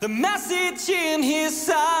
The message in his silence.